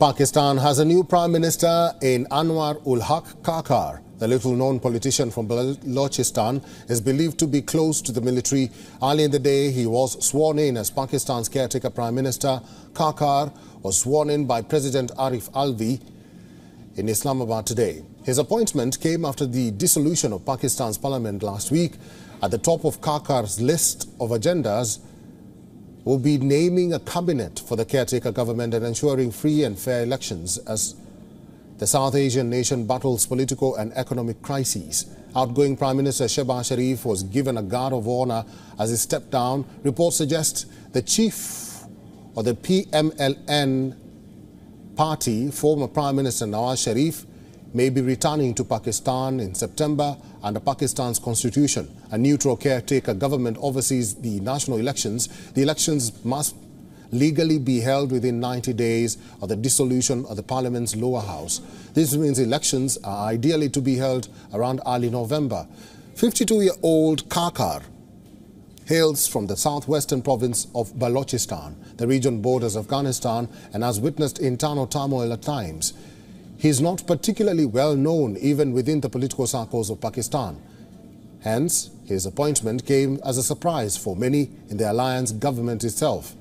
Pakistan has a new prime minister in Anwar ul Haq Kakar. The little-known politician from Balochistan is believed to be close to the military. Early in the day, he was sworn in as Pakistan's caretaker prime minister. Kakar was sworn in by President Arif Alvi in Islamabad today. His appointment came after the dissolution of Pakistan's parliament last week. At the top of Kakar's list of agendas will be naming a cabinet for the caretaker government and ensuring free and fair elections as the South Asian nation battles political and economic crises. Outgoing Prime Minister Shehbaz Sharif was given a guard of honor as he stepped down. Reports suggest the chief of the PML-N party, former Prime Minister Nawaz Sharif, may be returning to Pakistan in September under Pakistan's constitution. A neutral caretaker government oversees the national elections. The elections must legally be held within 90 days of the dissolution of the parliament's lower house. This means elections are ideally to be held around early November. 52-year-old Kakar hails from the southwestern province of Balochistan. The region borders Afghanistan and has witnessed internal turmoil at times. He is not particularly well known even within the political circles of Pakistan. Hence, his appointment came as a surprise for many in the alliance government itself.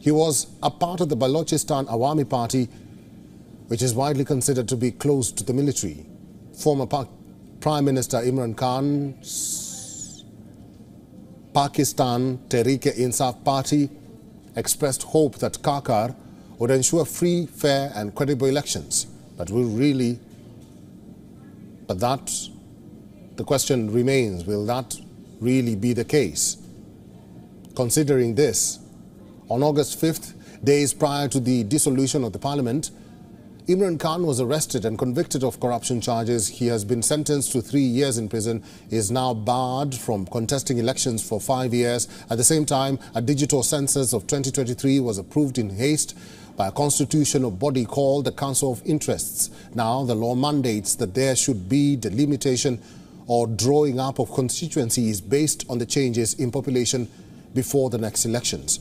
He was a part of the Balochistan Awami Party, which is widely considered to be close to the military. Former Prime Minister Imran Khan's Pakistan Tariqa-e Insaf party expressed hope that Kakar would ensure free, fair and credible elections. But the question remains, will that really be the case? Considering this, on August 5th, days prior to the dissolution of the parliament, Imran Khan was arrested and convicted of corruption charges. He has been sentenced to 3 years in prison. He is now barred from contesting elections for 5 years. At the same time, a digital census of 2023 was approved in haste by a constitutional body called the Council of Interests. Now, the law mandates that there should be delimitation or drawing up of constituencies based on the changes in population before the next elections.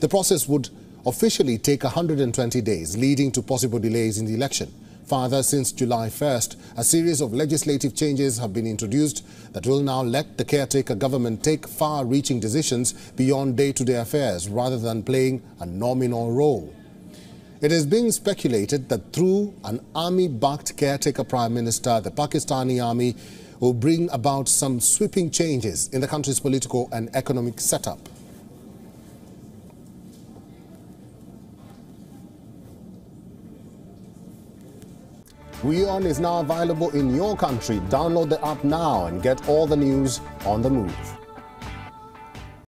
The process would officially take 120 days, leading to possible delays in the election. Further, since July 1st, a series of legislative changes have been introduced that will now let the caretaker government take far-reaching decisions beyond day-to-day affairs rather than playing a nominal role. It is being speculated that through an army-backed caretaker prime minister, the Pakistani army will bring about some sweeping changes in the country's political and economic setup. WION is now available in your country. Download the app now and get all the news on the move.